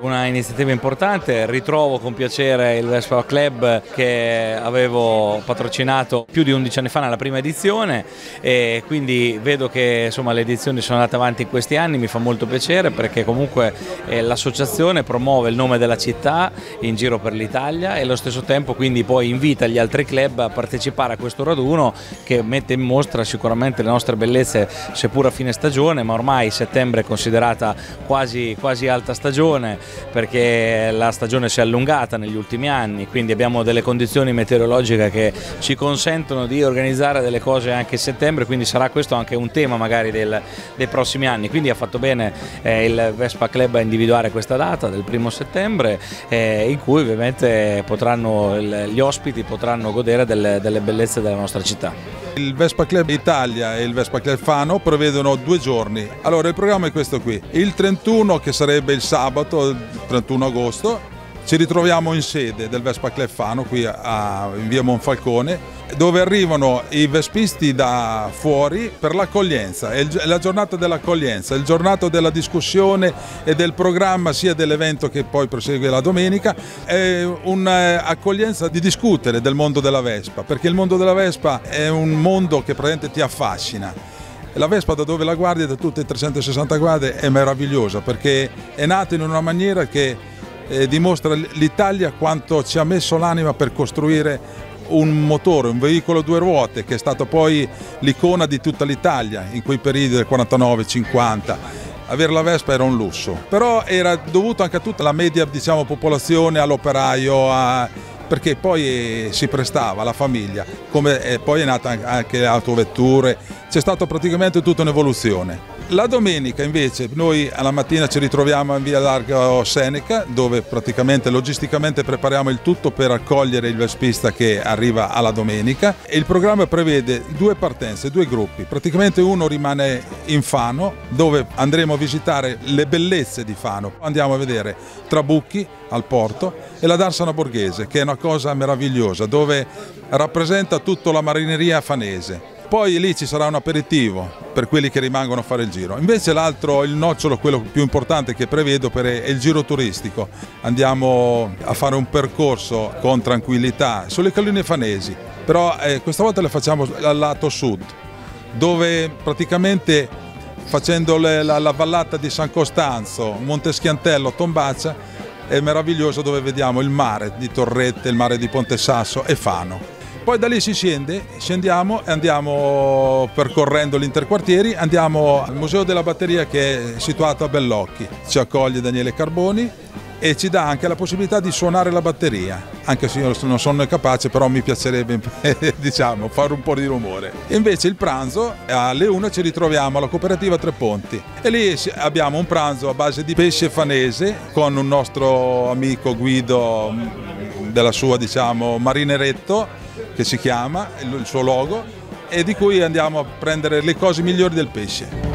Una iniziativa importante, ritrovo con piacere il Vespa Club che avevo patrocinato più di 11 anni fa nella prima edizione, e quindi vedo che insomma, le edizioni sono andate avanti in questi anni, mi fa molto piacere perché comunque l'associazione promuove il nome della città in giro per l'Italia e allo stesso tempo quindi poi invita gli altri club a partecipare a questo raduno che mette in mostra sicuramente le nostre bellezze, seppur a fine stagione, ma ormai settembre è considerata quasi alta stagione, perché la stagione si è allungata negli ultimi anni, quindi abbiamo delle condizioni meteorologiche che ci consentono di organizzare delle cose anche in settembre, quindi sarà questo anche un tema magari dei prossimi anni. Quindi ha fatto bene il Vespa Club a individuare questa data del 1° settembre in cui ovviamente gli ospiti potranno godere delle bellezze della nostra città. Il Vespa Club Italia e il Vespa Club Fano prevedono 2 giorni. Allora il programma è questo qui: il 31, che sarebbe il sabato, il 31 agosto, ci ritroviamo in sede del Vespa Club Fano qui in via Monfalcone, dove arrivano i vespisti da fuori per l'accoglienza. È la giornata dell'accoglienza, è la giornata della discussione e del programma sia dell'evento che poi prosegue la domenica. È un'accoglienza di discutere del mondo della Vespa, perché il mondo della Vespa è un mondo che praticamente ti affascina. La Vespa, da dove la guardi, da tutte i 360 gradi, è meravigliosa perché è nata in una maniera che dimostra l'Italia quanto ci ha messo l'anima per costruire un motore, un veicolo 2 ruote che è stato poi l'icona di tutta l'Italia in quei periodi del 49-50. Avere la Vespa era un lusso, però era dovuto anche a tutta la media, diciamo, popolazione, all'operaio, perché poi si prestava alla famiglia, come poi è nata anche le autovetture. C'è stata praticamente tutta un'evoluzione. La domenica invece noi alla mattina ci ritroviamo in via Largo Seneca, dove praticamente logisticamente prepariamo il tutto per accogliere il vespista che arriva alla domenica, e il programma prevede 2 partenze, 2 gruppi. Praticamente uno rimane in Fano, dove andremo a visitare le bellezze di Fano. Andiamo a vedere Trabucchi al porto e la Darsana Borghese, che è una cosa meravigliosa, dove rappresenta tutta la marineria fanese. Poi lì ci sarà un aperitivo per quelli che rimangono a fare il giro. Invece l'altro, il nocciolo, quello più importante che prevedo, è il giro turistico. Andiamo a fare un percorso con tranquillità sulle colline fanesi, però questa volta le facciamo al lato sud, dove praticamente facendo la vallata di San Costanzo, Monteschiantello, Tombaccia, è meraviglioso, dove vediamo il mare di Torrette, il mare di Ponte Sasso e Fano. Poi da lì si scendiamo e andiamo percorrendo l'interquartieri, andiamo al Museo della Batteria, che è situato a Bellocchi. Ci accoglie Daniele Carboni e ci dà anche la possibilità di suonare la batteria, anche se io non sono capace, però mi piacerebbe diciamo, fare un po' di rumore. Invece il pranzo, alle 1 ci ritroviamo alla cooperativa Tre Ponti, e lì abbiamo un pranzo a base di pesce fanese con un nostro amico Guido della sua, diciamo, marineretto, che si chiama il suo logo, e di cui andiamo a prendere le cose migliori del pesce.